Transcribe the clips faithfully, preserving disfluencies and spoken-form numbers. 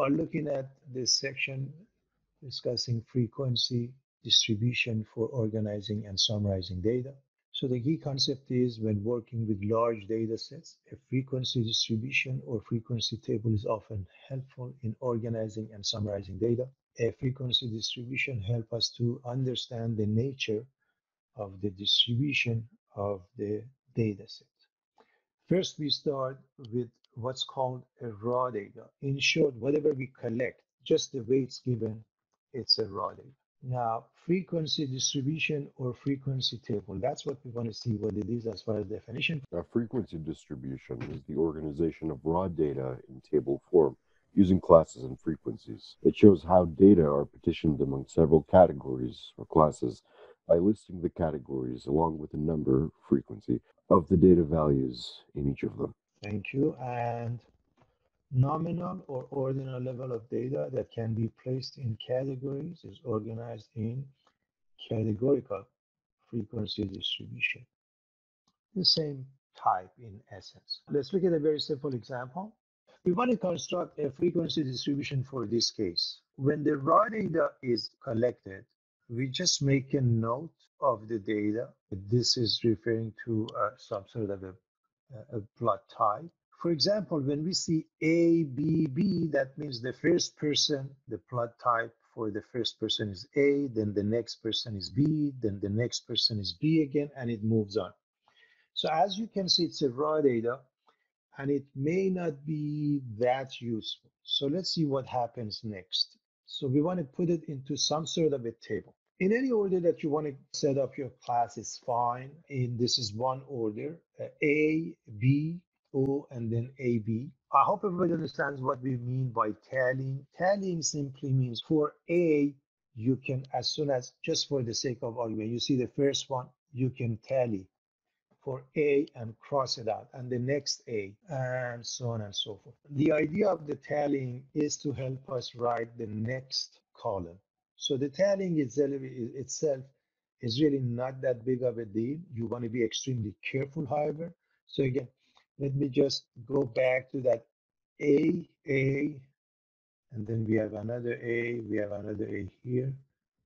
are looking at this section discussing frequency distribution for organizing and summarizing data. So the key concept is, when working with large data sets, a frequency distribution or frequency table is often helpful in organizing and summarizing data. A frequency distribution helps us to understand the nature of the distribution of the data set. First, we start with what's called a raw data. In short, whatever we collect, just the weights given, it's a raw data. Now, frequency distribution or frequency table, that's what we want to see what it is as far as definition. Now, frequency distribution is the organization of raw data in table form using classes and frequencies. It shows how data are partitioned among several categories or classes by listing the categories along with the number, frequency, of the data values in each of them. Thank you. And nominal or ordinal level of data that can be placed in categories is organized in categorical frequency distribution. The same type in essence. Let's look at a very simple example. We want to construct a frequency distribution for this case. When the raw data is collected, we just make a note of the data. This is referring to uh, some sort of a, a plot type. For example, when we see A, B, B, that means the first person, the plot type for the first person is A, then the next person is B, then the next person is B again, and it moves on. So as you can see, it's a raw data, and it may not be that useful. So let's see what happens next. So we want to put it into some sort of a table. In any order that you want to set up your class is fine. In, this is one order, uh, A, B, O, and then A B. I hope everybody understands what we mean by tallying. Tallying simply means for A, you can, as soon as, just for the sake of argument, you see the first one, you can tally for A and cross it out, and the next A, and so on and so forth. The idea of the tallying is to help us write the next column. So the tallying itself is really not that big of a deal. You want to be extremely careful, however. So again, let me just go back to that A, A, and then we have another A, we have another A here,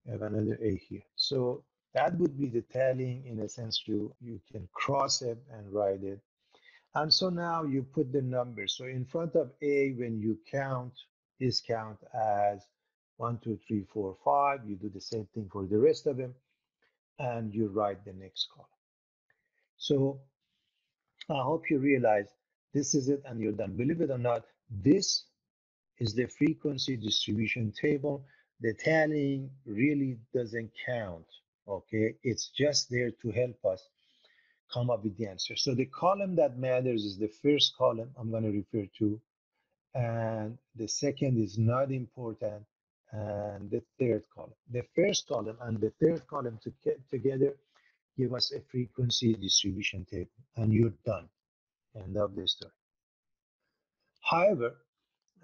we have another A here. So that would be the tallying. In a sense, you, you can cross it and write it. And so now you put the numbers. So in front of A, when you count, is count as one, two, three, four, five. You do the same thing for the rest of them, and you write the next column. So I hope you realize this is it and you're done. Believe it or not, this is the frequency distribution table. The tallying really doesn't count, okay? It's just there to help us come up with the answer. So the column that matters is the first column I'm going to refer to, and the second is not important, and the third column. The first column and the third column to get together give us a frequency distribution table, and you're done. End of the story. However,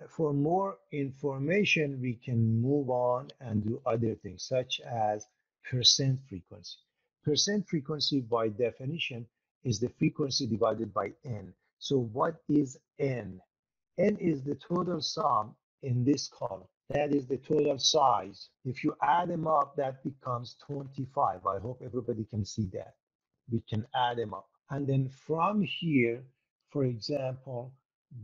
for more information, we can move on and do other things, such as percent frequency. Percent frequency, by definition, is the frequency divided by n. So what is n? n is the total sum in this column. That is the total size. If you add them up, that becomes twenty-five. I hope everybody can see that. We can add them up. And then from here, for example,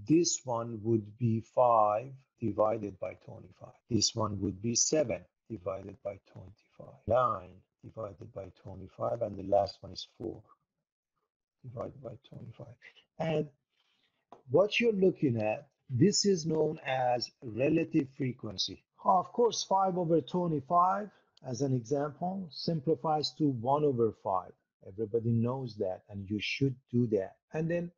this one would be five divided by twenty-five. This one would be seven divided by twenty-five. nine divided by twenty-five. And the last one is four divided by twenty-five. And what you're looking at, this is known as relative frequency. Of course, five over twenty-five, as an example, simplifies to one over five. Everybody knows that, and you should do that. And then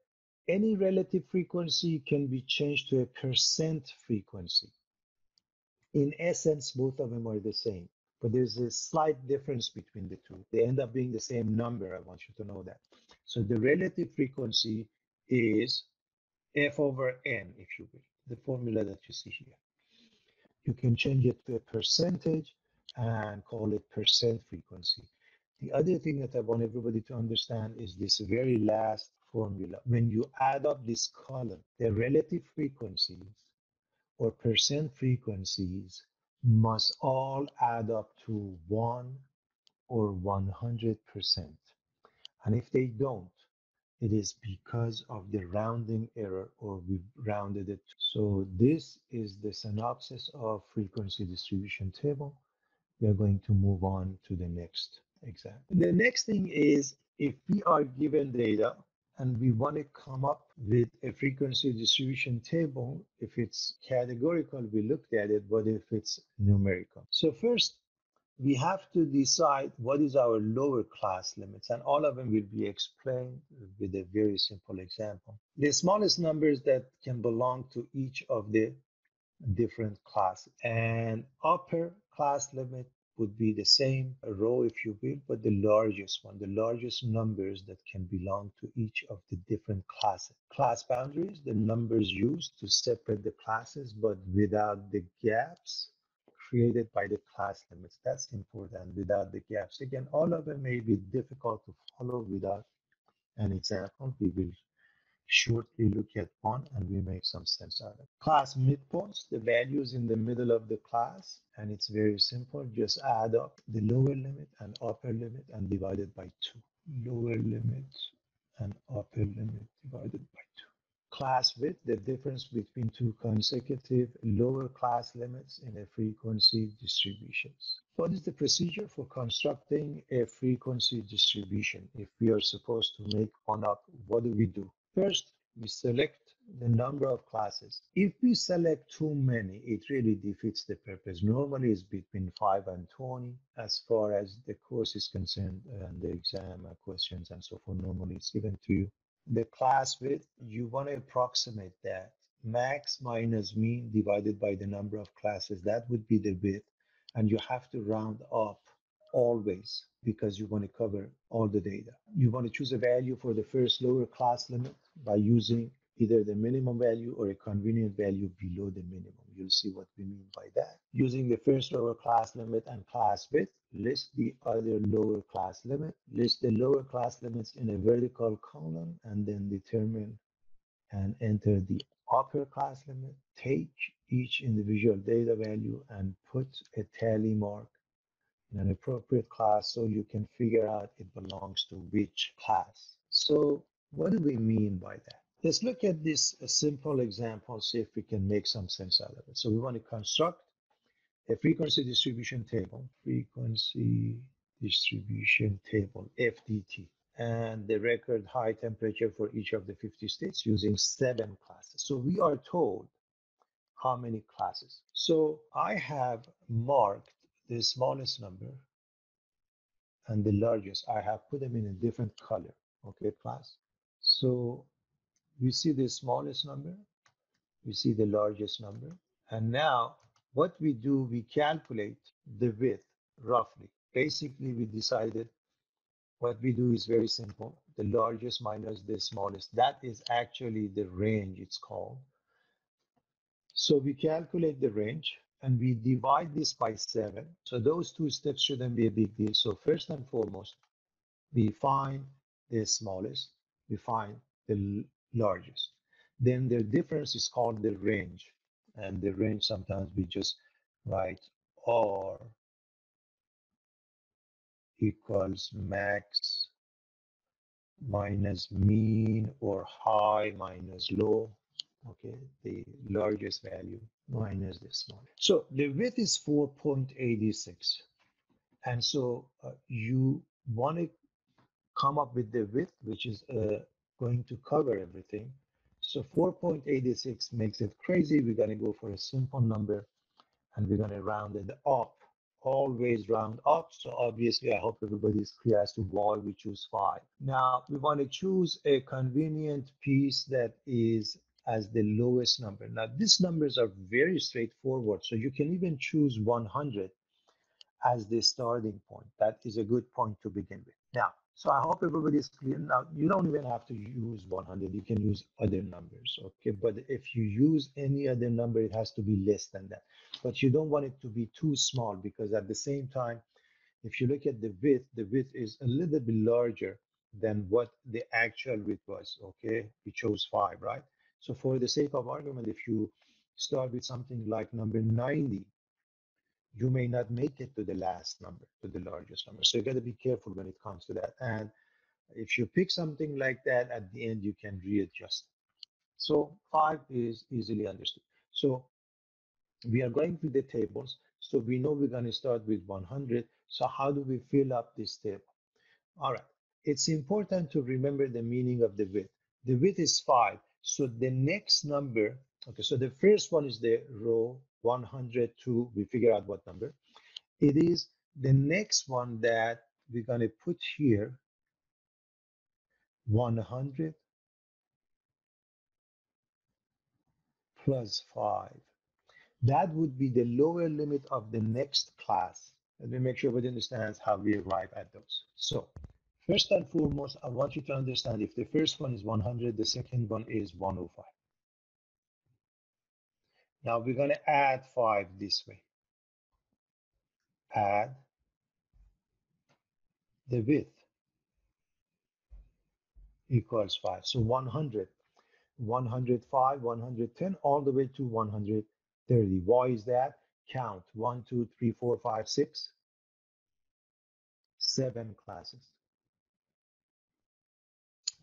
any relative frequency can be changed to a percent frequency. In essence, both of them are the same, but there's a slight difference between the two. They end up being the same number. I want you to know that. So the relative frequency is F over N, if you will, the formula that you see here. You can change it to a percentage and call it percent frequency. The other thing that I want everybody to understand is this very last formula. When you add up this column, the relative frequencies or percent frequencies must all add up to one or one hundred percent. And if they don't, it is because of the rounding error, or we've rounded it. So this is the synopsis of frequency distribution table. We are going to move on to the next exam. The next thing is, if we are given data and we want to come up with a frequency distribution table, if it's categorical, we looked at it, but if it's numerical. So first, we have to decide what is our lower class limits, and all of them will be explained with a very simple example. The smallest numbers that can belong to each of the different classes. And upper class limit would be the same row, if you will, but the largest one, the largest numbers that can belong to each of the different classes. Class boundaries, the numbers used to separate the classes, but without the gaps created by the class limits. That's important, without the gaps. Again, all of them may be difficult to follow without an example. We will shortly look at one and we make some sense out of it. Class midpoints, the values in the middle of the class, and it's very simple. Just add up the lower limit and upper limit and divide it by two. Lower limit and upper limit divided by two. Class width, the difference between two consecutive lower class limits in a frequency distributions. What is the procedure for constructing a frequency distribution? If we are supposed to make one up, what do we do? First, we select the number of classes. If we select too many, it really defeats the purpose. Normally, it's between five and twenty as far as the course is concerned, and the exam questions and so forth. Normally, it's given to you. The class width, you want to approximate that. Max minus mean divided by the number of classes, that would be the width. And you have to round up always, because you want to cover all the data. You want to choose a value for the first lower class limit by using either the minimum value or a convenient value below the minimum. You'll see what we mean by that. Using the first lower class limit and class width, list the other lower class limit, list the lower class limits in a vertical column, and then determine and enter the upper class limit. Take each individual data value and put a tally mark in an appropriate class so you can figure out it belongs to which class. So what do we mean by that? Let's look at this simple example, see if we can make some sense out of it. So we want to construct a frequency distribution table, frequency distribution table, F D T, and the record high temperature for each of the fifty states using seven classes. So we are told how many classes. So I have marked the smallest number and the largest. I have put them in a different color, okay, class. So we see the smallest number, we see the largest number, and now what we do, we calculate the width roughly. Basically, we decided what we do is very simple. The largest minus the smallest, that is actually the range, it's called. So we calculate the range and we divide this by seven. So those two steps shouldn't be a big deal. So first and foremost, we find the smallest, we find the largest. Then the difference is called the range, and the range sometimes we just write R equals max minus mean or high minus low, okay, the largest value minus this one. So the width is four point eight six, and so uh, you want to come up with the width which is a going to cover everything. So four point eight six makes it crazy. We're going to go for a simple number and we're going to round it up. Always round up. So obviously, I hope everybody's clear as to why we choose five. Now, we want to choose a convenient piece that is as the lowest number. Now, these numbers are very straightforward. So you can even choose one hundred as the starting point. That is a good point to begin with. Now, so I hope everybody is clear. Now, you don't even have to use one hundred. You can use other numbers, okay? But if you use any other number, it has to be less than that. But you don't want it to be too small, because at the same time, if you look at the width, the width is a little bit larger than what the actual width was, okay? We chose five, right? So for the sake of argument, if you start with something like number ninety, you may not make it to the last number, to the largest number. So you got to be careful when it comes to that. And if you pick something like that, at the end, you can readjust. So five is easily understood. So we are going through the tables. So we know we're going to start with one hundred. So how do we fill up this table? All right. It's important to remember the meaning of the width. The width is five. So the next number, okay, so the first one is the row one hundred two. We figure out what number. It is the next one that we're going to put here. one hundred plus five. That would be the lower limit of the next class. Let me make sure everybody understands how we arrive at those. So first and foremost, I want you to understand if the first one is one hundred, the second one is one oh five. Now we're going to add five this way. Add the width equals five. So one hundred, one oh five, one ten, all the way to one hundred. thirty. Why is that? Count one, two, three, four, five, six, seven classes.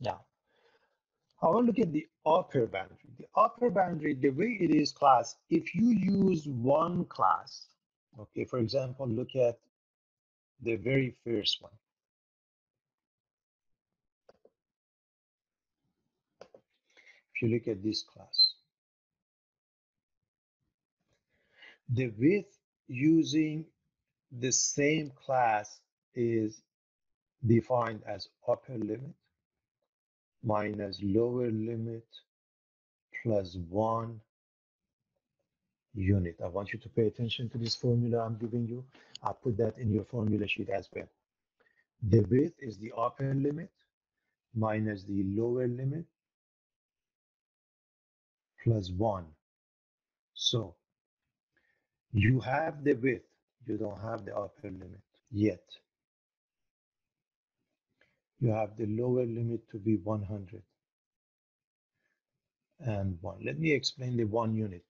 Now, I want to look at the upper boundary. The upper boundary, the way it is class, if you use one class, okay, for example, look at the very first one. If you look at this class, the width using the same class is defined as upper limit minus lower limit plus one unit. I want you to pay attention to this formula I'm giving you. I'll put that in your formula sheet as well. The width is the upper limit minus the lower limit plus one. So you have the width, you don't have the upper limit yet. You have the lower limit to be one hundred and one. Let me explain the one unit.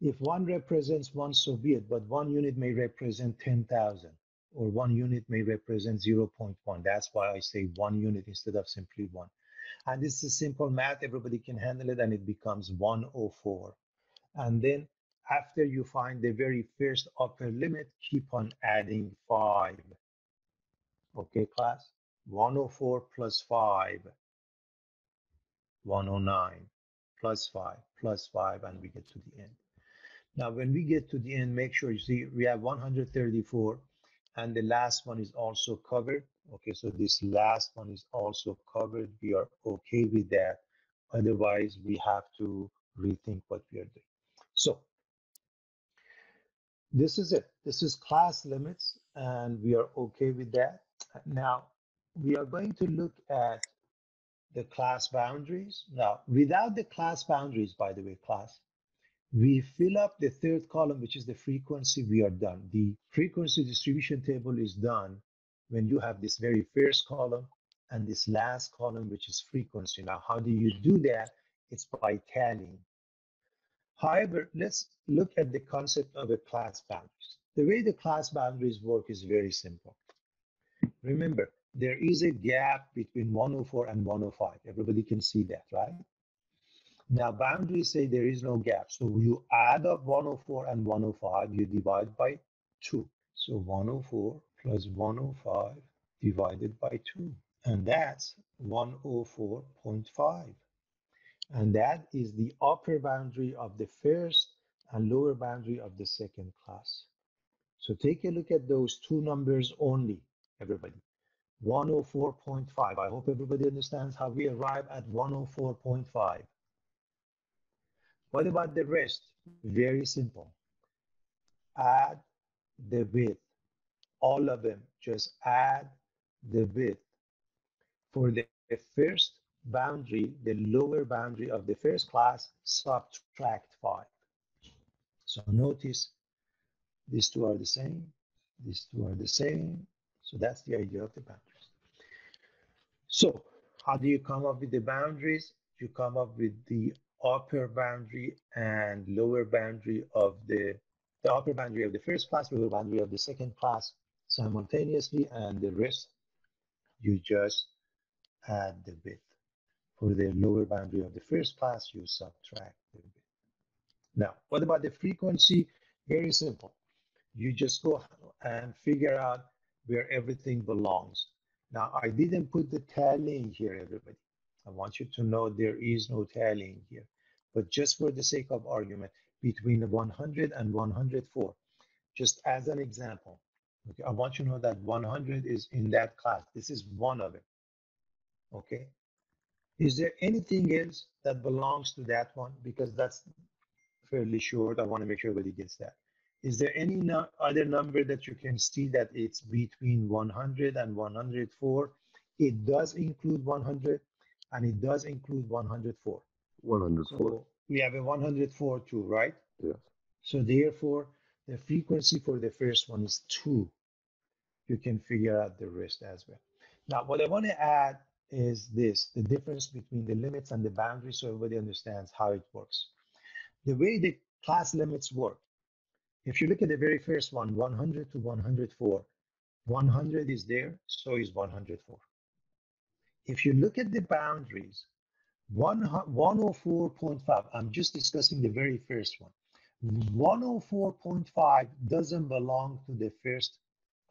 If one represents one, so be it, but one unit may represent ten thousand, or one unit may represent zero point one. That's why I say one unit instead of simply one. And this is simple math, everybody can handle it, and it becomes one oh four. And then after you find the very first upper limit, keep on adding five. Okay, class? one oh four plus five, one oh nine plus five, plus five, and we get to the end. Now, when we get to the end, make sure you see we have one hundred thirty-four, and the last one is also covered. Okay, so this last one is also covered. We are okay with that. Otherwise, we have to rethink what we are doing. So this is it. This is class limits, and we are okay with that. Now, we are going to look at the class boundaries. Now, without the class boundaries, by the way, class, we fill up the third column, which is the frequency. We are done. The frequency distribution table is done when you have this very first column and this last column, which is frequency. Now, how do you do that? It's by tallying. However, let's look at the concept of a class boundaries. The way the class boundaries work is very simple. Remember, there is a gap between one oh four and one oh five. Everybody can see that, right? Now, boundaries say there is no gap. So you add up one oh four and one oh five, you divide by two. So one oh four plus one oh five divided by two. And that's one oh four point five. And that is the upper boundary of the first and lower boundary of the second class. So take a look at those two numbers only, everybody. one oh four point five. I hope everybody understands how we arrive at one oh four point five. What about the rest? Very simple. Add the width. All of them. Just add the width. For the first boundary, the lower boundary of the first class, subtract five. So notice these two are the same, these two are the same. So that's the idea of the boundaries. So how do you come up with the boundaries? You come up with the upper boundary and lower boundary of the, the upper boundary of the first class, lower boundary of the second class simultaneously, and the rest you just add the width. For the lower boundary of the first class, you subtract the width. Now, what about the frequency? Very simple. You just go and figure out where everything belongs. Now, I didn't put the tallying here, everybody. I want you to know there is no tallying here. But just for the sake of argument, between one hundred and one hundred four, just as an example, okay, I want you to know that one hundred is in that class. This is one of it, okay? Is there anything else that belongs to that one? Because that's fairly short. I want to make sure everybody gets that. Is there any no other number that you can see that it's between one hundred and one hundred four? It does include one hundred, and it does include one hundred four. one hundred four. So we have a one hundred four too, right? Yes. So therefore, the frequency for the first one is two. You can figure out the rest as well. Now, what I want to add is this, the difference between the limits and the boundaries, so everybody understands how it works. The way the class limits work, if you look at the very first one, one hundred to one hundred four, one hundred is there, so is one hundred four. If you look at the boundaries, one oh four point five, I'm just discussing the very first one. one oh four point five doesn't belong to the first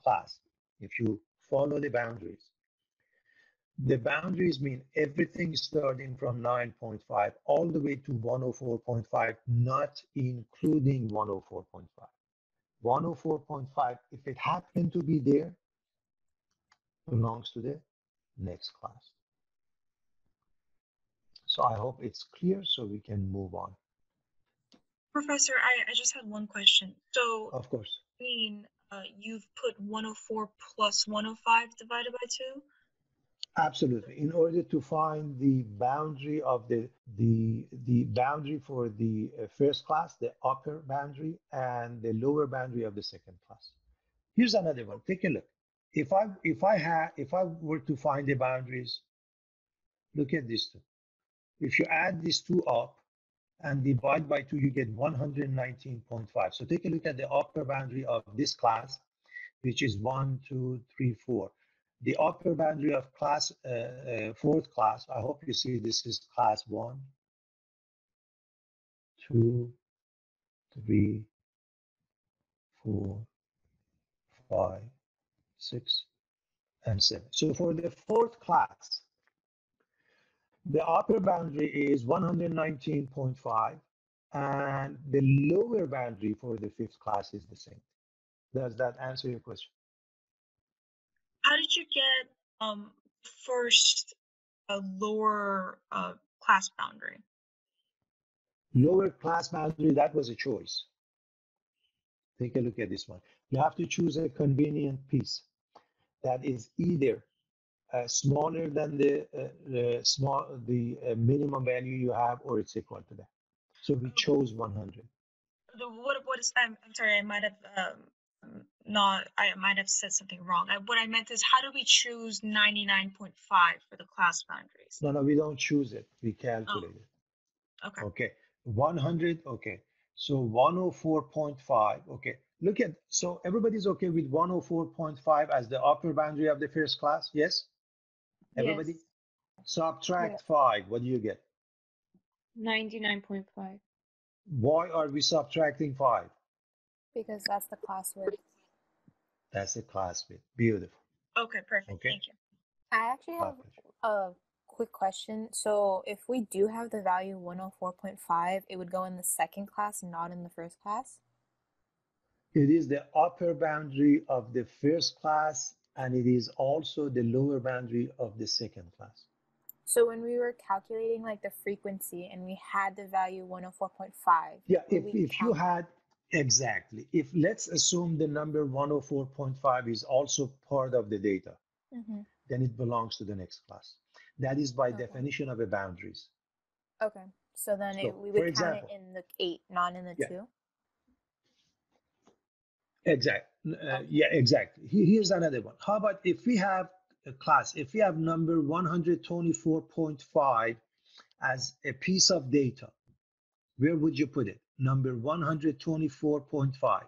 class, if you follow the boundaries. The boundaries mean everything starting from nine point five all the way to one oh four point five, not including one oh four point five. one oh four point five, if it happened to be there, belongs to the next class. So I hope it's clear, so we can move on. Professor, I, I just had one question. So, of course, I mean, uh, you've put one oh four plus one oh five divided by two? Absolutely. In order to find the boundary of the the the boundary for the first class, the upper boundary, and the lower boundary of the second class. Here's another one. Take a look. If I if I had if I were to find the boundaries, look at these two. If you add these two up and divide by two, you get one hundred nineteen point five. So take a look at the upper boundary of this class, which is one, two, three, four. The upper boundary of class, uh, uh, fourth class, I hope you see this is class one, two, three, four, five, six, and seven. So for the fourth class, the upper boundary is one hundred nineteen point five, and the lower boundary for the fifth class is the same. Does that answer your question? How did you get um, first a lower uh, class boundary? Lower class boundary, that was a choice. Take a look at this one. You have to choose a convenient piece that is either uh, smaller than the uh, the, small, the uh, minimum value you have, or it's equal to that. So we chose one hundred. The, what, what is, I'm, I'm sorry, I might have... Um... Not, I might have said something wrong. I, what I meant is, how do we choose ninety-nine point five for the class boundaries? No, no, we don't choose it. We calculate oh. it. Okay. Okay. one hundred. Okay. So one oh four point five. Okay. Look at, so everybody's okay with one oh four point five as the upper boundary of the first class? Yes? Everybody? Yes. Subtract yeah. five. What do you get? ninety-nine point five. Why are we subtracting five? Because that's the class width. That's the class width. Beautiful. Okay, perfect. Okay. Thank you. I actually have a quick question. So if we do have the value one oh four point five, it would go in the second class, not in the first class? It is the upper boundary of the first class, and it is also the lower boundary of the second class. So when we were calculating like the frequency and we had the value one oh four point five. Yeah, if, if you had... Exactly. If let's assume the number one oh four point five is also part of the data, mm-hmm. then it belongs to the next class. That is by okay. definition of a boundaries. Okay. So then so, it, we would example, count it in the eight, not in the yeah. two? Exactly. Uh, okay. Yeah, exactly. Here's another one. How about if we have a class, if we have number one hundred twenty-four point five as a piece of data, where would you put it? Number one hundred twenty-four point five.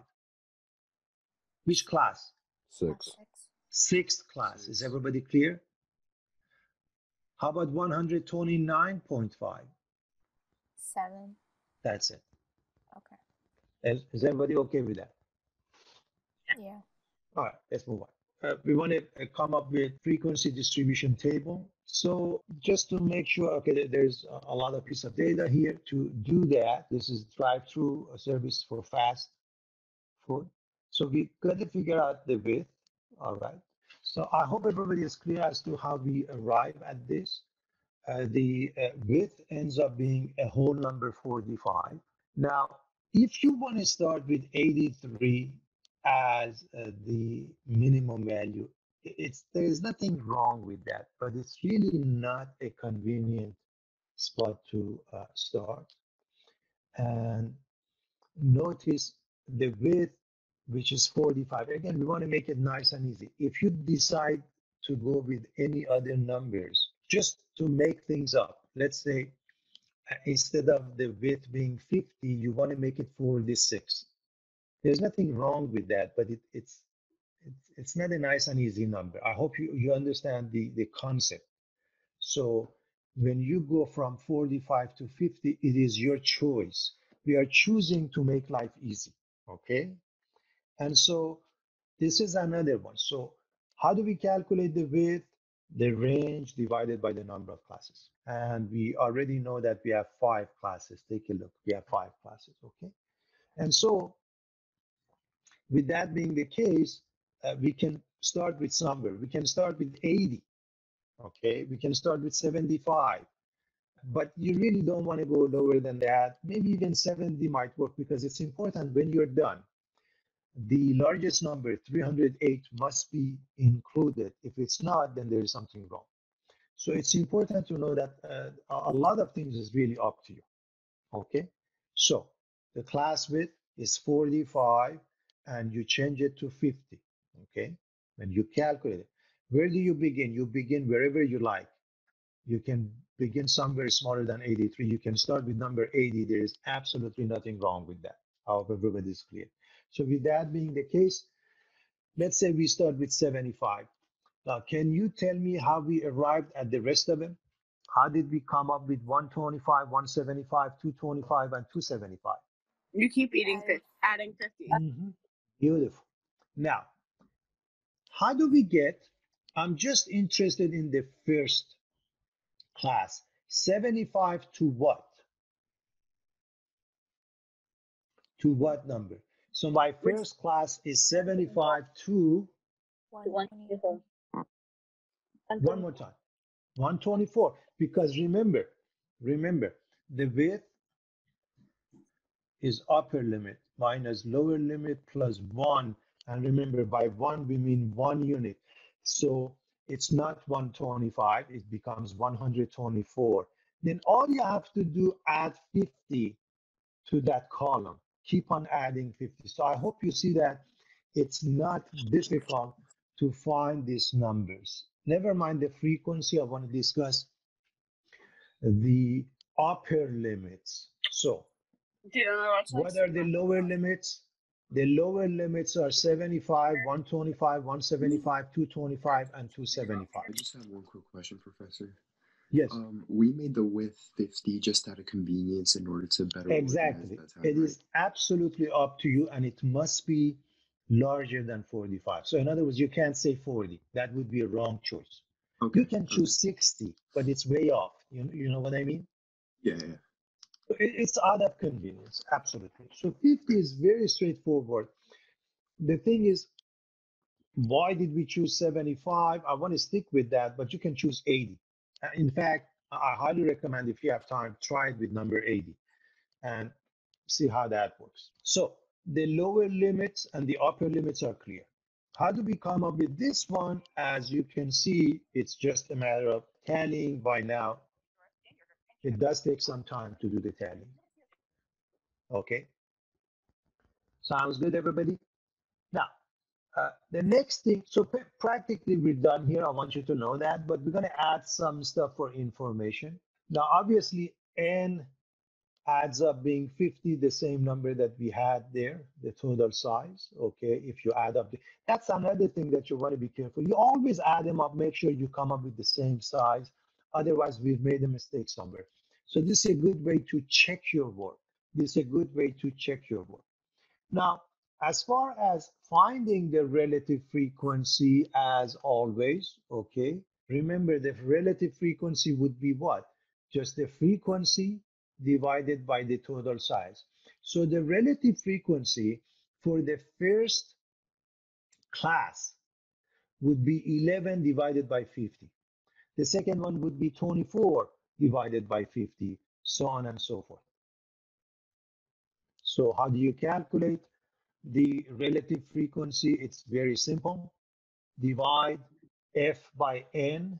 Which class? Six. Sixth class. Six. Is everybody clear? How about one hundred twenty-nine point five? Seven. That's it. Okay. Is, is everybody okay with that? Yeah. All right, let's move on. Uh, we want to uh, come up with frequency distribution table. So just to make sure, okay, there's a lot of piece of data here to do that. This is drive-through service for fast food. So we got to figure out the width. All right. So I hope everybody is clear as to how we arrive at this. Uh, the uh, width ends up being a whole number forty-five. Now, if you want to start with eighty-three as uh, the minimum value, it's there is nothing wrong with that, but it's really not a convenient spot to uh, start. And notice the width, which is forty-five. Again, we want to make it nice and easy. If you decide to go with any other numbers, just to make things up, let's say uh, instead of the width being fifty, you want to make it forty-six. There's nothing wrong with that, but it, it's, it's it's not a nice and easy number. I hope you, you understand the, the concept. So when you go from forty-five to fifty, it is your choice. We are choosing to make life easy, okay? And so this is another one. So how do we calculate the width? The range divided by the number of classes. And we already know that we have five classes. Take a look. We have five classes, okay? And so with that being the case, uh, we can start with somewhere. We can start with eighty, okay? We can start with seventy-five. But you really don't want to go lower than that. Maybe even seventy might work, because it's important when you're done. The largest number, three hundred eight, must be included. If it's not, then there is something wrong. So it's important to know that uh, a lot of things is really up to you, okay? So the class width is forty-five, and you change it to fifty, okay? And you calculate it. Where do you begin? You begin wherever you like. You can begin somewhere smaller than eighty-three. You can start with number eighty. There is absolutely nothing wrong with that. I hope everybody's clear. So with that being the case, let's say we start with seventy-five. Now, can you tell me how we arrived at the rest of them? How did we come up with one twenty-five, one seventy-five, two twenty-five, and two seventy-five? You keep eating fish, adding fifty. Mm-hmm. Beautiful. Now, how do we get, I'm just interested in the first class, seventy-five to what? To what number? So my first class is seventy-five to one twenty-four. One more time, one twenty-four. Because remember, remember, the width is upper limit minus lower limit plus one. And remember, by one, we mean one unit. So it's not one twenty-five, it becomes one hundred twenty-four. Then all you have to do, add fifty to that column. Keep on adding fifty. So I hope you see that it's not difficult to find these numbers. Never mind the frequency, I want to discuss the upper limits. So what are the lower limits? The lower limits are seventy-five, one twenty-five, one seventy-five, two twenty-five, and two seventy-five. I just have one quick question, Professor. Yes. Um, we made the width fifty just out of convenience in order to better. Exactly. It is absolutely up to you, and it must be larger than forty-five. So in other words, you can't say forty. That would be a wrong choice. Okay. You can choose okay. sixty, but it's way off. You, you know what I mean? Yeah. yeah. It, it's out of convenience. Absolutely. So fifty is very straightforward. The thing is, why did we choose seventy-five? I want to stick with that, but you can choose eighty. In fact, I highly recommend, if you have time, try it with number eighty and see how that works. So the lower limits and the upper limits are clear. How do we come up with this one? As you can see, it's just a matter of tallying by now. It does take some time to do the tallying. Okay. Sounds good, everybody? Now, Uh, the next thing, so practically we're done here. I want you to know that, but we're going to add some stuff for information. Now, obviously, n adds up being fifty, the same number that we had there, the total size, okay, if you add up. The, that's another thing that you want to be careful. You always add them up, make sure you come up with the same size. Otherwise, we've made a mistake somewhere. So this is a good way to check your work. This is a good way to check your work. Now, as far as finding the relative frequency, as always, okay, remember the relative frequency would be what? Just the frequency divided by the total size. So the relative frequency for the first class would be eleven divided by fifty. The second one would be twenty-four divided by fifty, so on and so forth. So how do you calculate the relative frequency? It's very simple. Divide F by N,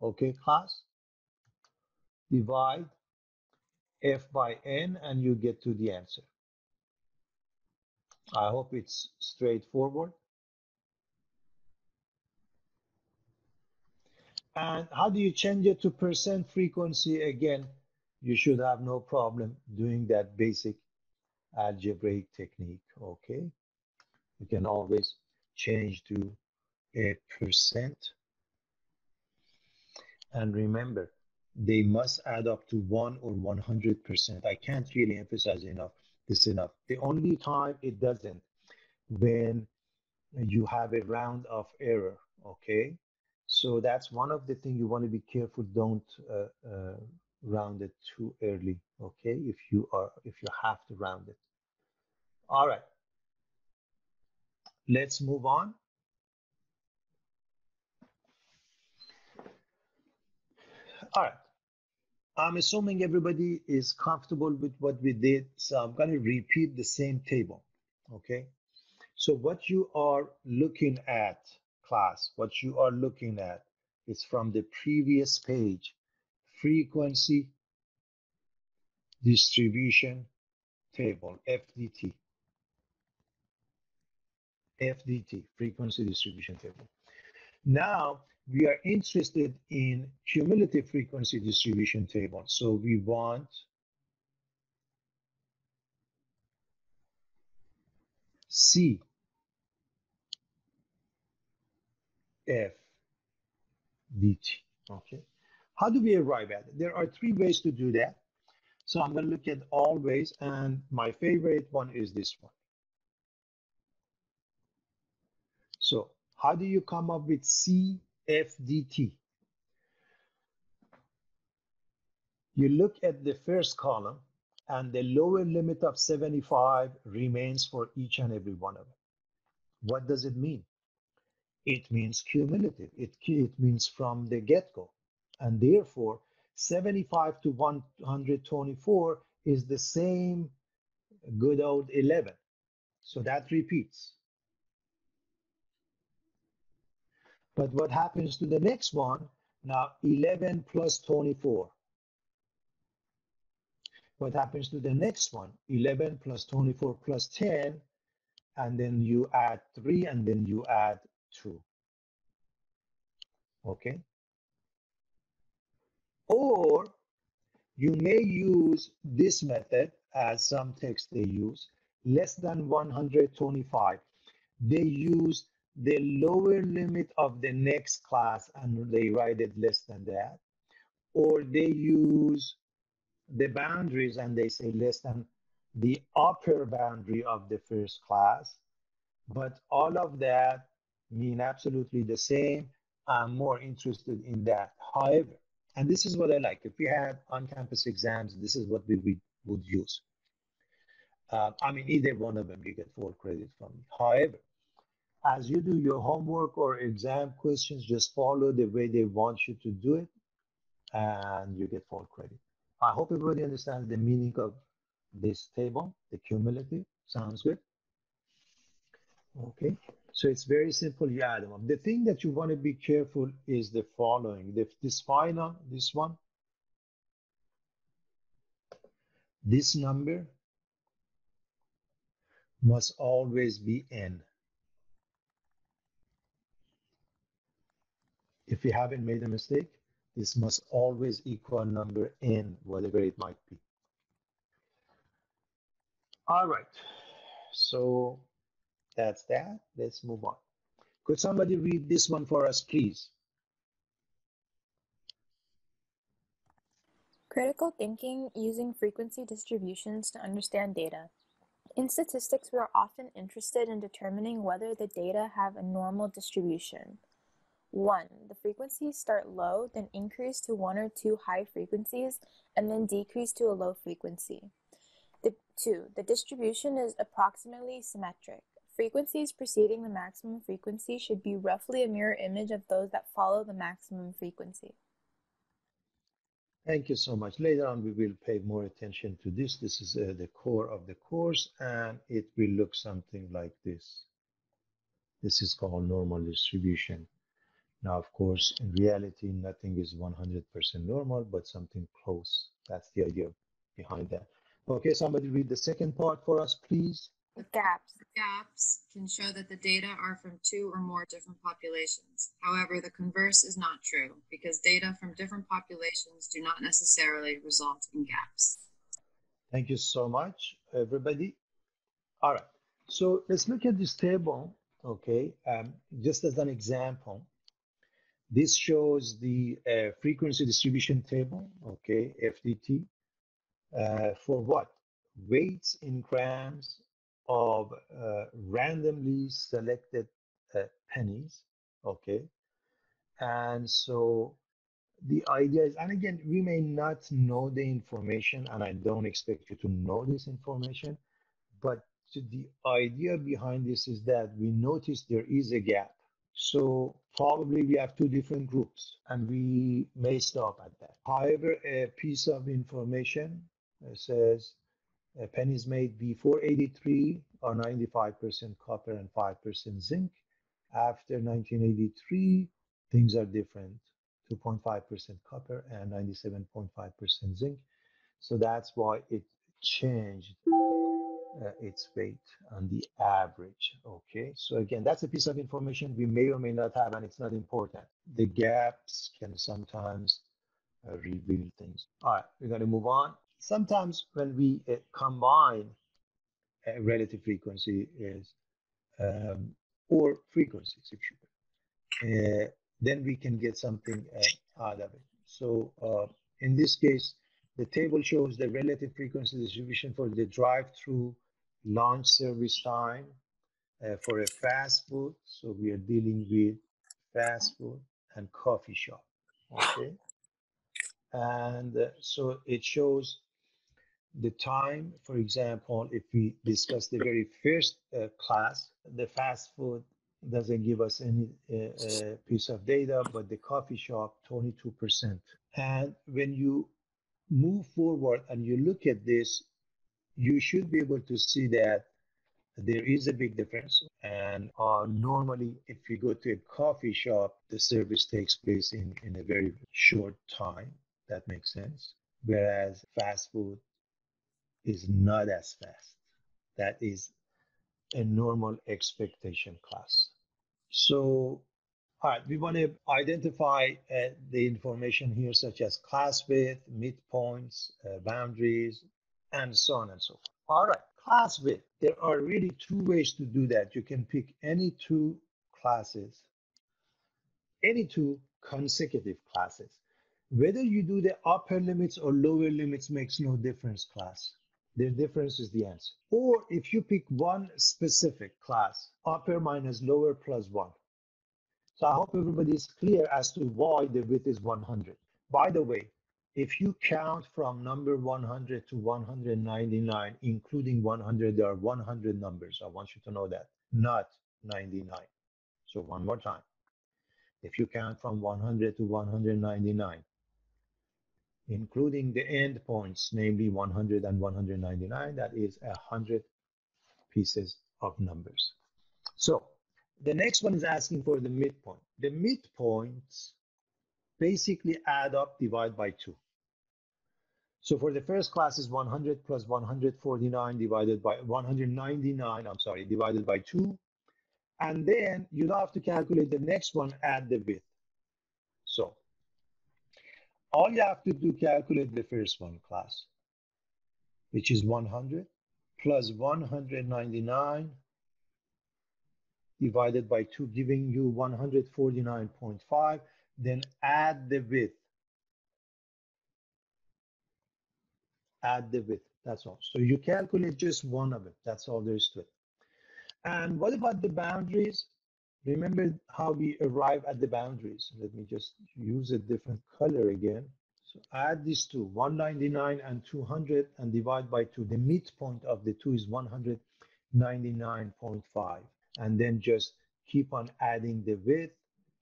okay, class. Divide F by N and you get to the answer. I hope it's straightforward. And how do you change it to percent frequency? Again, you should have no problem doing that basic algebraic technique, okay? You can always change to a percent. And remember, they must add up to one or one hundred percent. I can't really emphasize enough this enough. The only time it doesn't, when you have a round of error, okay? So that's one of the things you want to be careful. Don't uh, uh, round it too early, okay? If you are, if you have to round it. All right. Let's move on. All right. I'm assuming everybody is comfortable with what we did, so I'm going to repeat the same table, okay? So what you are looking at, class, what you are looking at is from the previous page, frequency distribution table, F D T. F D T, frequency distribution table. Now, we are interested in cumulative frequency distribution table. So we want C F D T. Okay. How do we arrive at it? There are three ways to do that. So I'm going to look at all ways, and my favorite one is this one. So how do you come up with C F D T? You look at the first column, and the lower limit of seventy-five remains for each and every one of them. What does it mean? It means cumulative. It, it means from the get-go. And therefore, seventy-five to one hundred twenty-four is the same good old eleven. So that repeats. But what happens to the next one? Now, eleven plus twenty-four. What happens to the next one? eleven plus twenty-four plus ten, and then you add three, and then you add two. Okay? Or you may use this method, as some texts they use, less than one hundred twenty-five. They use the lower limit of the next class and they write it less than that, or they use the boundaries and they say less than the upper boundary of the first class, but all of that mean absolutely the same. I'm more interested in that. However, and this is what I like, if we had on-campus exams, this is what we, we would use. Uh, I mean, either one of them you get full credit from me. However, as you do your homework or exam questions, just follow the way they want you to do it, and you get full credit. I hope everybody understands the meaning of this table, the cumulative. Sounds good? Okay, so it's very simple. You add them up. The thing that you want to be careful is the following. The, this final, this one, this number must always be N. If you haven't made a mistake, this must always equal number N, whatever it might be. All right, so that's that. Let's move on. Could somebody read this one for us, please? Critical thinking, using frequency distributions to understand data. In statistics, we are often interested in determining whether the data have a normal distribution. One, the frequencies start low, then increase to one or two high frequencies, and then decrease to a low frequency. The, two, the distribution is approximately symmetric. Frequencies preceding the maximum frequency should be roughly a mirror image of those that follow the maximum frequency. Thank you so much. Later on, we will pay more attention to this. This is uh, the core of the course, and it will look something like this. This is called normal distribution. Now, of course, in reality, nothing is one hundred percent normal, but something close. That's the idea behind that. Okay, somebody read the second part for us, please. The gaps. The gaps can show that the data are from two or more different populations. However, the converse is not true, because data from different populations do not necessarily result in gaps. Thank you so much, everybody. All right, so let's look at this table, okay, um, just as an example. This shows the uh, frequency distribution table, okay, F D T, uh, for what? Weights in grams of uh, randomly selected uh, pennies, okay? And so the idea is, and again, we may not know the information, and I don't expect you to know this information, but the idea behind this is that we notice there is a gap. So probably we have two different groups, and we may stop at that. However, a piece of information says pennies made before eighty-three are ninety-five percent copper and five percent zinc. After nineteen eighty-three, things are different, two point five percent copper and ninety-seven point five percent zinc. So that's why it changed Uh, its weight on the average. Okay, so again, that's a piece of information we may or may not have, and it's not important. The gaps can sometimes uh, reveal things. All right, we're going to move on. Sometimes when we uh, combine uh, relative frequency is um, or frequencies, if you will, uh, then we can get something uh, out of it. So uh, in this case, the table shows the relative frequency distribution for the drive-through lunch service time uh, for a fast food. So we are dealing with fast food and coffee shop, okay? And uh, so it shows the time. For example, if we discuss the very first uh, class, the fast food doesn't give us any uh, uh, piece of data, but the coffee shop, twenty-two percent. And when you move forward and you look at this, you should be able to see that there is a big difference. And uh, normally, if you go to a coffee shop, the service takes place in, in a very short time. That makes sense. Whereas fast food is not as fast. That is a normal expectation class. So, all right, we want to identify uh, the information here, such as class width, midpoints, uh, boundaries, and so on and so forth. All right, class width. There are really two ways to do that. You can pick any two classes, any two consecutive classes. Whether you do the upper limits or lower limits makes no difference, class. The difference is the answer. Or if you pick one specific class, upper minus lower plus one. So I hope everybody is clear as to why the width is one hundred. By the way, if you count from number one hundred to one hundred ninety-nine, including one hundred, there are one hundred numbers. I want you to know that, not ninety-nine. So one more time. If you count from one hundred to one hundred ninety-nine, including the end points, namely one hundred and one hundred ninety-nine, that is one hundred pieces of numbers. So the next one is asking for the midpoint. The midpoints basically add up, divide by two. So for the first class is one hundred plus one hundred forty-nine divided by one hundred ninety-nine, I'm sorry, divided by two. And then you have to calculate the next one, add the width. So all you have to do, calculate the first one, class, which is one hundred plus one hundred ninety-nine divided by two, giving you one hundred forty-nine point five. Then add the width. Add the width, that's all. So you calculate just one of it, that's all there is to it. And what about the boundaries? Remember how we arrive at the boundaries. Let me just use a different color again. So add these two, one ninety-nine and two hundred, and divide by two. The midpoint of the two is one hundred ninety-nine point five. And then just keep on adding the width,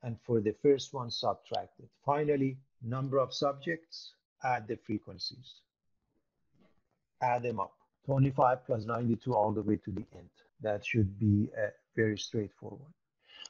and for the first one, subtract it. Finally, number of subjects, add the frequencies. Add them up. twenty-five plus ninety-two all the way to the end. That should be uh, very straightforward.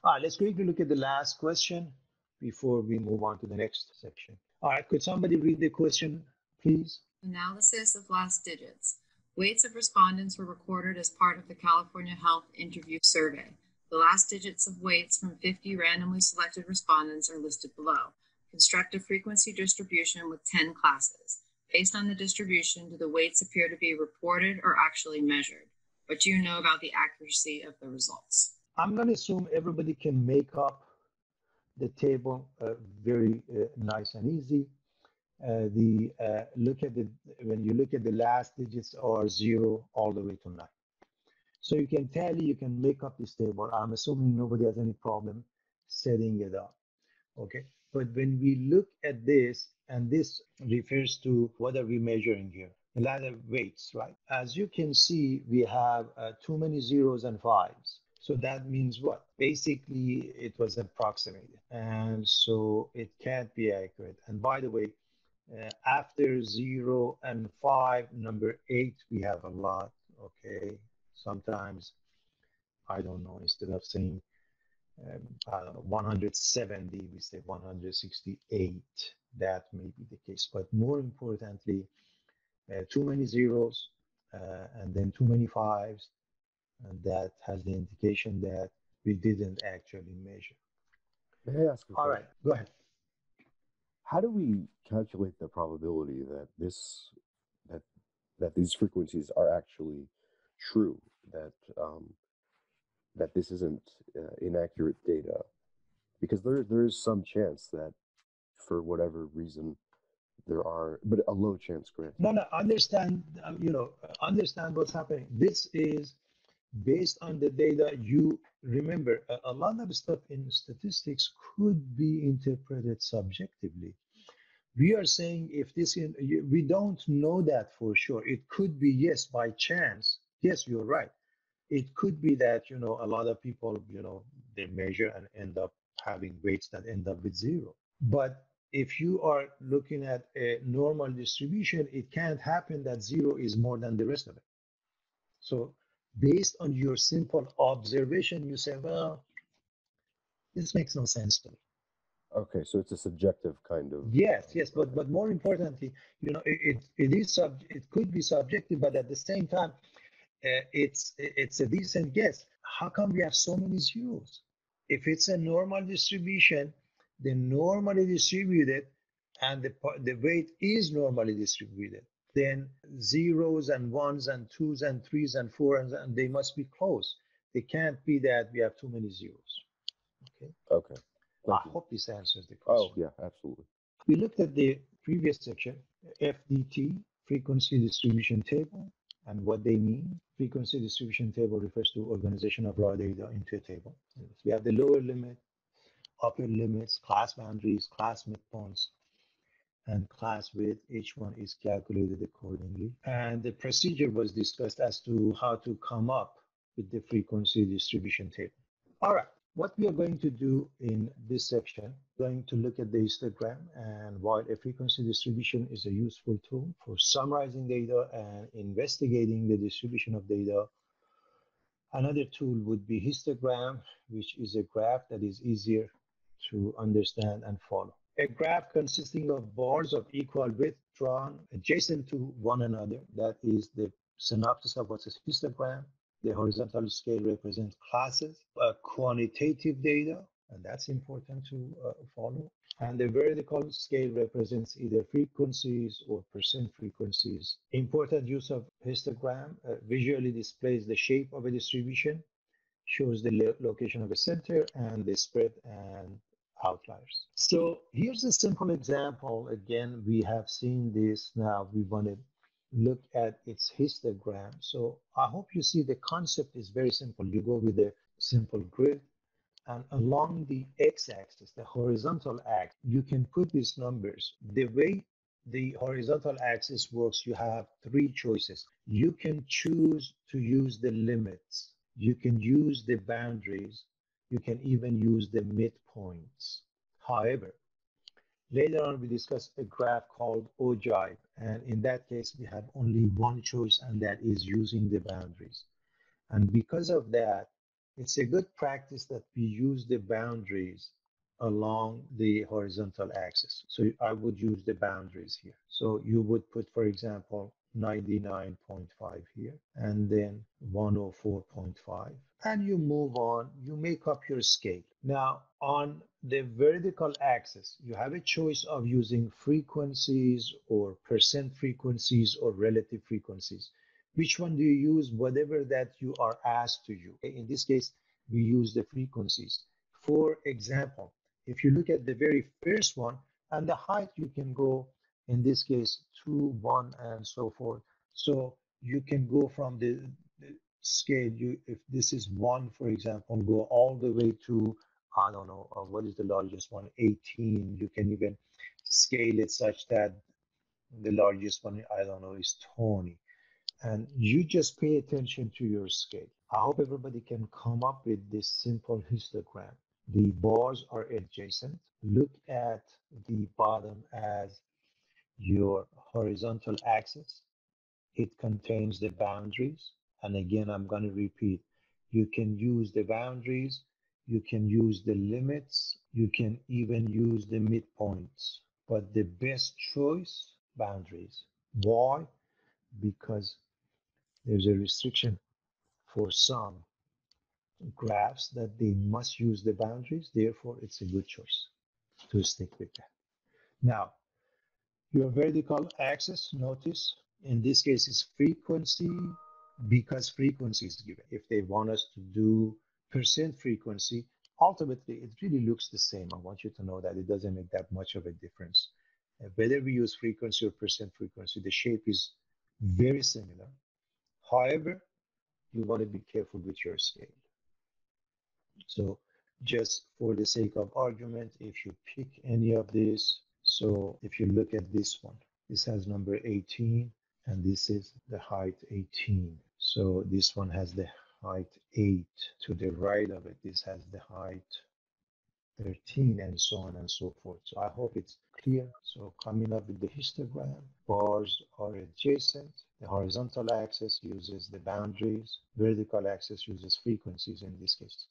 All right, let's quickly look at the last question before we move on to the next section. All right, could somebody read the question, please? Analysis of last digits. Weights of respondents were recorded as part of the California Health Interview Survey. The last digits of weights from fifty randomly selected respondents are listed below. Construct a frequency distribution with ten classes. Based on the distribution, do the weights appear to be reported or actually measured? What do you know about the accuracy of the results? I'm going to assume everybody can make up the table uh, very uh, nice and easy. Uh, the uh, look at the when you look at the last digits are zero all the way to nine. So you can tally, you can make up this table. I'm assuming nobody has any problem setting it up. Okay, but when we look at this, and this refers to what are we measuring here? A lot of weights, right? As you can see, we have uh, too many zeros and fives. So that means what? Basically, it was approximated. And so it can't be accurate. And by the way, uh, after zero and five, number eight, we have a lot. Okay. Sometimes, I don't know, instead of saying um, I don't know, one hundred seventy, we say one hundred sixty-eight. That may be the case. But more importantly, uh, too many zeros uh, and then too many fives. And that has the indication that we didn't actually measure. May I ask a question? All right, go ahead. How do we calculate the probability that this that that these frequencies are actually true? That um, that this isn't uh, inaccurate data, because there there is some chance that for whatever reason. There are, but a low chance, granted. No, no, understand. Um, you know, understand what's happening. This is. Based on the data, you remember a, a lot of stuff in statistics could be interpreted subjectively. We are saying if this, in, we don't know that for sure. It could be, yes, by chance. Yes, you're right. It could be that, you know, a lot of people, you know, they measure and end up having weights that end up with zero. But if you are looking at a normal distribution, it can't happen that zero is more than the rest of it. So, based on your simple observation, you say, well, this makes no sense to me. Okay, so it's a subjective kind of... Yes, yes, but but more importantly, you know, it it, it is sub it could be subjective, but at the same time, uh, it's it's a decent guess. How come we have so many zeros? If it's a normal distribution, they normally distributed, and the the weight is normally distributed. Then zeros and ones and twos and threes and four, and, and they must be close. They can't be that we have too many zeros. Okay. Okay. I hope this answers the question. Oh, yeah, absolutely. We looked at the previous section, F D T, frequency distribution table, and what they mean. Frequency distribution table refers to organization of raw data into a table. We have the lower limit, upper limits, class boundaries, class midpoints, and class width. Each one is calculated accordingly. And the procedure was discussed as to how to come up with the frequency distribution table. All right, what we are going to do in this section, going to look at the histogram, and while a frequency distribution is a useful tool for summarizing data and investigating the distribution of data, another tool would be histogram, which is a graph that is easier to understand and follow. A graph consisting of bars of equal width drawn adjacent to one another. That is the synopsis of what's a histogram. The horizontal scale represents classes, uh, quantitative data, and that's important to uh, follow. And the vertical scale represents either frequencies or percent frequencies. Important use of histogram uh, visually displays the shape of a distribution, shows the lo location of a center and the spread and outliers. So here's a simple example. Again, we have seen this now. We want to look at its histogram. So I hope you see the concept is very simple. You go with a simple grid, and along the x-axis, the horizontal axis, you can put these numbers. The way the horizontal axis works, you have three choices. You can choose to use the limits. You can use the boundaries. You can even use the midpoints. However, later on, we discussed a graph called ogive, and in that case, we have only one choice, and that is using the boundaries. And because of that, it's a good practice that we use the boundaries along the horizontal axis. So I would use the boundaries here. So you would put, for example, ninety-nine point five here, and then one oh four point five. And you move on, you make up your scale. Now, on the vertical axis, you have a choice of using frequencies or percent frequencies or relative frequencies. Which one do you use? Whatever that you are asked to use. In this case, we use the frequencies. For example, if you look at the very first one, and the height, you can go, in this case, two, one, and so forth. So you can go from the, the scale, you, if this is one, for example, go all the way to, I don't know, uh, what is the largest one, eighteen. You can even scale it such that the largest one, I don't know, is twenty. And you just pay attention to your scale. I hope everybody can come up with this simple histogram. The bars are adjacent. Look at the bottom as your horizontal axis. It contains the boundaries. And again, I'm going to repeat, you can use the boundaries, you can use the limits, you can even use the midpoints. But the best choice, boundaries. Why? Because there's a restriction for some graphs that they must use the boundaries. Therefore, it's a good choice to stick with that. Now, your vertical axis, notice, in this case, is frequency, because frequency is given. If they want us to do percent frequency, ultimately, it really looks the same. I want you to know that it doesn't make that much of a difference. Whether we use frequency or percent frequency, the shape is very similar. However, you want to be careful with your scale. So just for the sake of argument, if you pick any of these, so if you look at this one, this has number eighteen, and this is the height eighteen. So this one has the height eight. To the right of it, this has the height thirteen, and so on and so forth. So I hope it's clear. So coming up with the histogram, bars are adjacent. The horizontal axis uses the boundaries. Vertical axis uses frequencies in this case.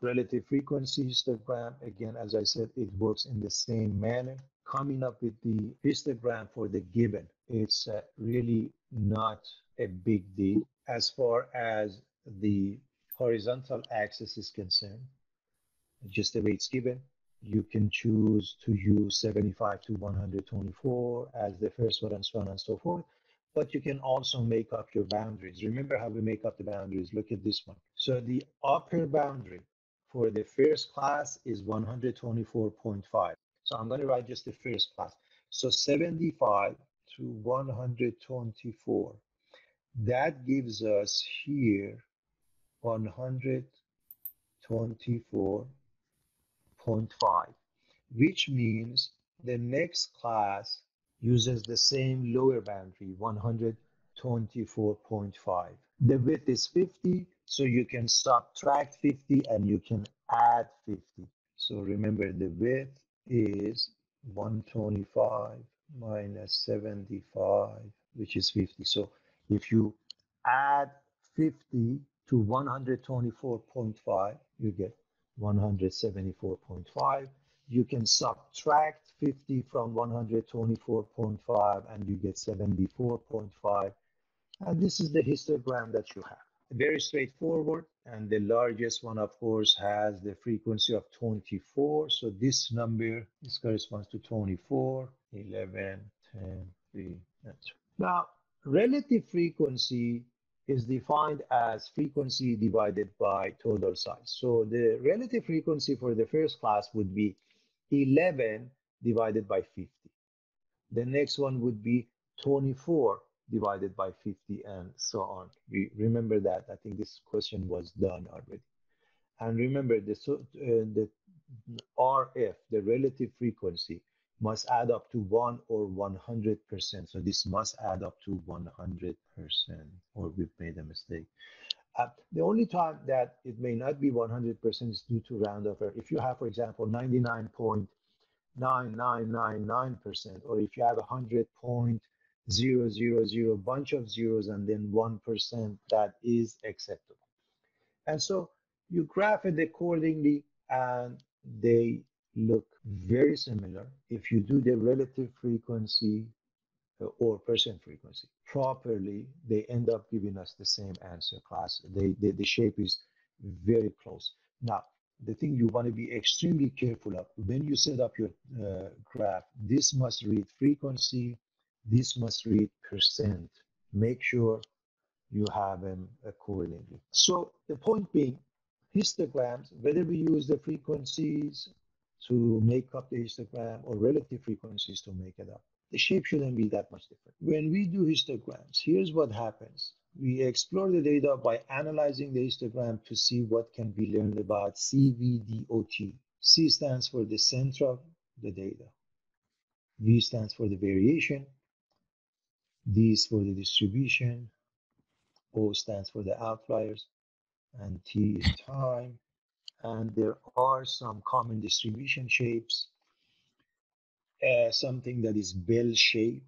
Relative frequency histogram, again, as I said, it works in the same manner. Coming up with the histogram for the given, it's uh, really not a big deal as far as the horizontal axis is concerned. Just the way it's given, you can choose to use seventy-five to one hundred twenty-four as the first one, and so on and so forth. But you can also make up your boundaries. Remember how we make up the boundaries. Look at this one. So the upper boundary for the first class is one hundred twenty-four point five. So I'm going to write just the first class. So seventy-five to one hundred twenty-four. That gives us here one hundred twenty-four point five, which means the next class uses the same lower boundary, one hundred twenty-four point five. The width is fifty, so you can subtract fifty and you can add fifty. So remember, the width is one hundred twenty-five minus seventy-five, which is fifty. So if you add fifty to one hundred twenty-four point five, you get one hundred seventy-four point five. You can subtract fifty from one hundred twenty-four point five and you get seventy-four point five. And this is the histogram that you have. Very straightforward. And the largest one, of course, has the frequency of twenty-four. So this number, this corresponds to twenty-four, eleven, ten, three, and two. Now, relative frequency is defined as frequency divided by total size. So the relative frequency for the first class would be eleven divided by fifty. The next one would be twenty-four divided by fifty, and so on. We remember that. I think this question was done already. And remember, the, uh, the R F, the relative frequency, must add up to one or one hundred percent. So this must add up to one hundred percent, or we've made a mistake. Uh, the only time that it may not be one hundred percent is due to round off error. If you have, for example, ninety-nine point nine nine nine nine percent, or if you have one hundred point zero zero zero bunch of zeros and then one percent, that is acceptable. And so you graph it accordingly, and they look very similar if you do the relative frequency or percent frequency properly. They end up giving us the same answer, class. They, they the shape is very close. Now, the thing you want to be extremely careful of when you set up your uh, graph, this must read frequency, this must read percent. Make sure you have them accordingly. So the point being, histograms, whether we use the frequencies to make up the histogram or relative frequencies to make it up, the shape shouldn't be that much different. When we do histograms, here's what happens. We explore the data by analyzing the histogram to see what can be learned about C V D O T. C stands for the center of the data. V stands for the variation. D is for the distribution. O stands for the outliers. And T is time. And there are some common distribution shapes. Uh, something that is bell-shaped,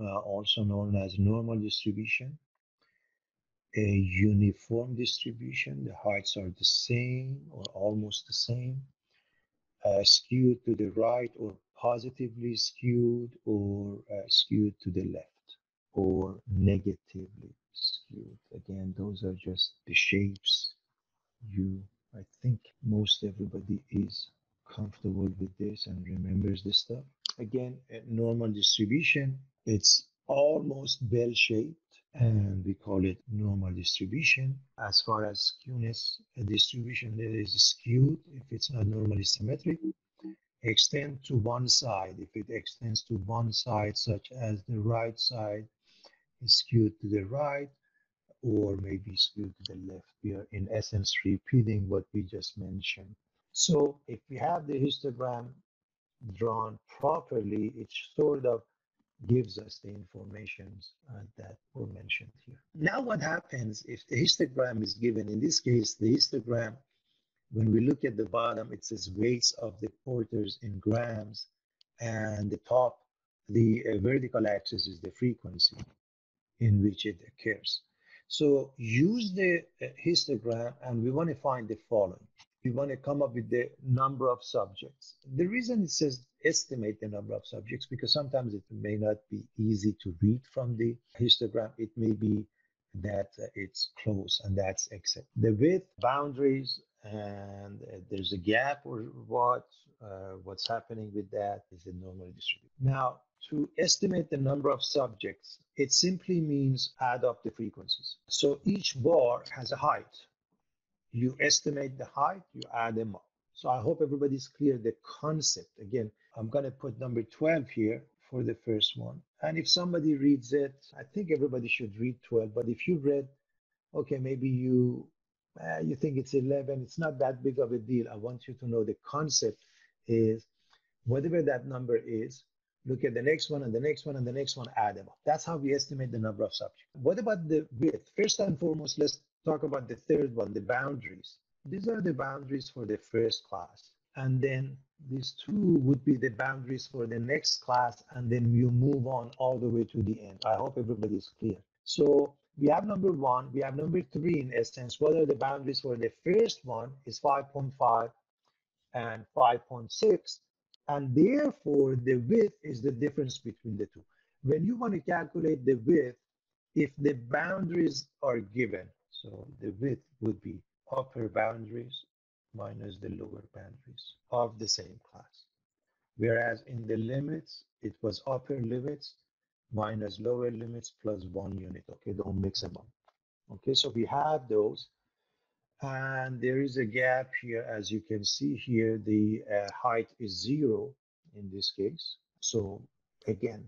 uh, also known as normal distribution. A uniform distribution, the heights are the same or almost the same. Uh, skewed to the right, or positively skewed, or uh, skewed to the left, or negatively skewed. Again, those are just the shapes. You, I think most everybody is comfortable with this and remembers this stuff. Again, a normal distribution, it's almost bell-shaped, and we call it normal distribution. As far as skewness, a distribution that is skewed if it's not normally symmetric. Extend to one side, if it extends to one side, such as the right side is skewed to the right, or maybe skewed to the left. We are in essence repeating what we just mentioned. So if we have the histogram drawn properly, it sort of gives us the information uh, that were mentioned here. Now what happens if the histogram is given? In this case, the histogram, when we look at the bottom, it says weights of the quarters in grams, and the top, the uh, vertical axis is the frequency in which it occurs. So use the uh, histogram, and we want to find the following. We want to come up with the number of subjects. The reason it says estimate the number of subjects, because sometimes it may not be easy to read from the histogram. It may be that it's close, and that's accepted. The width, boundaries, and there's a gap or what, uh, what's happening with that is a normally distributed. Now, to estimate the number of subjects, it simply means add up the frequencies. So each bar has a height. You estimate the height, you add them up. So I hope everybody's clear the concept. Again, I'm going to put number twelve here for the first one. And if somebody reads it, I think everybody should read twelve. But if you read, okay, maybe you, uh, you think it's eleven. It's not that big of a deal. I want you to know the concept is whatever that number is, look at the next one and the next one and the next one, add them up. That's how we estimate the number of subjects. What about the width? First and foremost, let's talk about the third one, the boundaries. These are the boundaries for the first class. And then these two would be the boundaries for the next class. And then you move on all the way to the end. I hope everybody's clear. So we have number one, we have number three in essence. What are the boundaries for the first one is five point five and five point six. And therefore, the width is the difference between the two. When you want to calculate the width, if the boundaries are given, so the width would be upper boundaries minus the lower boundaries of the same class. Whereas in the limits, it was upper limits minus lower limits plus one unit. Okay, don't mix them up. Okay, so we have those. And there is a gap here. As you can see here, the uh, height is zero in this case. So again,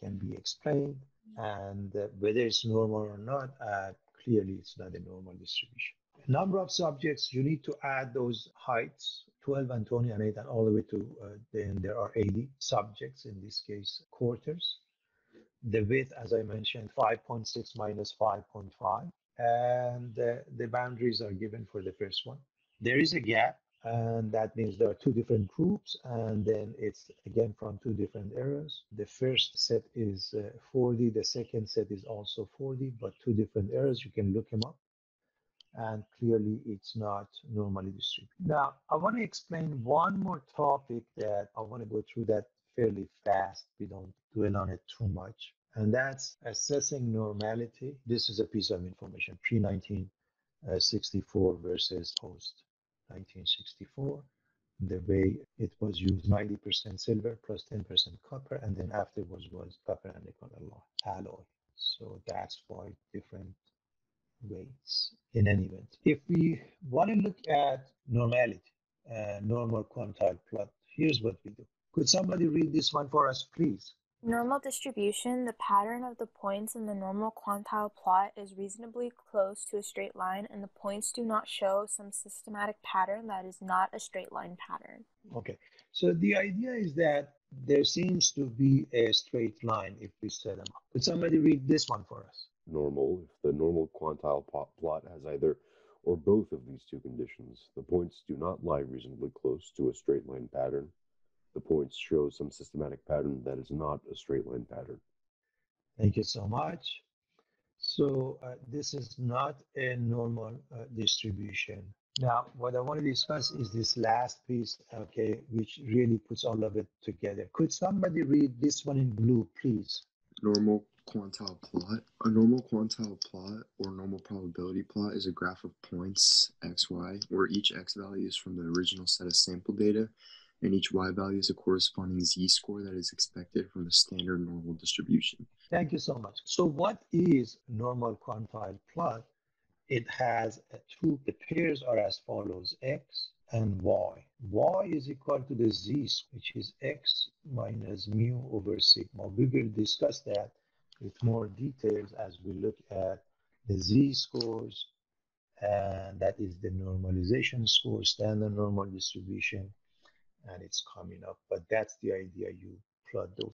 can be explained. And uh, whether it's normal or not, uh, clearly it's not a normal distribution. A number of subjects, you need to add those heights, twelve and twenty and eight, and all the way to, uh, then there are eighty subjects, in this case, quarters. The width, as I mentioned, five point six minus five point five. And uh, the boundaries are given for the first one. There is a gap, and that means there are two different groups, and then it's again from two different eras. The first set is uh, forty, the second set is also forty, but two different eras. You can look them up, and clearly it's not normally distributed. Now, I want to explain one more topic that I want to go through that fairly fast. We don't dwell on it too much. And that's assessing normality. This is a piece of information, pre nineteen sixty-four versus post nineteen sixty-four. The way it was used, ninety percent silver plus ten percent copper, and then afterwards was copper and nickel alloy. So that's why different weights in any event. If we want to look at normality, uh, normal quantile plot, here's what we do. Could somebody read this one for us, please? Normal distribution, the pattern of the points in the normal quantile plot is reasonably close to a straight line, and the points do not show some systematic pattern that is not a straight line pattern. Okay, so the idea is that there seems to be a straight line if we set them up. Could somebody read this one for us? Normal, if the normal quantile plot has either or both of these two conditions, the points do not lie reasonably close to a straight line pattern. The points show some systematic pattern that is not a straight line pattern. Thank you so much. So uh, this is not a normal uh, distribution. Now, what I want to discuss is this last piece, okay, which really puts all of it together. Could somebody read this one in blue, please? Normal quantile plot. A normal quantile plot or normal probability plot is a graph of points x y, where each x value is from the original set of sample data, and each y value is a corresponding z-score that is expected from the standard normal distribution. Thank you so much. So what is normal quantile plot? It has two, the pairs are as follows, x and y. Y is equal to the z, which is x minus mu over sigma. We will discuss that with more details as we look at the z-scores, and that is the normalization score, standard normal distribution, and it's coming up, but that's the idea. You plot those.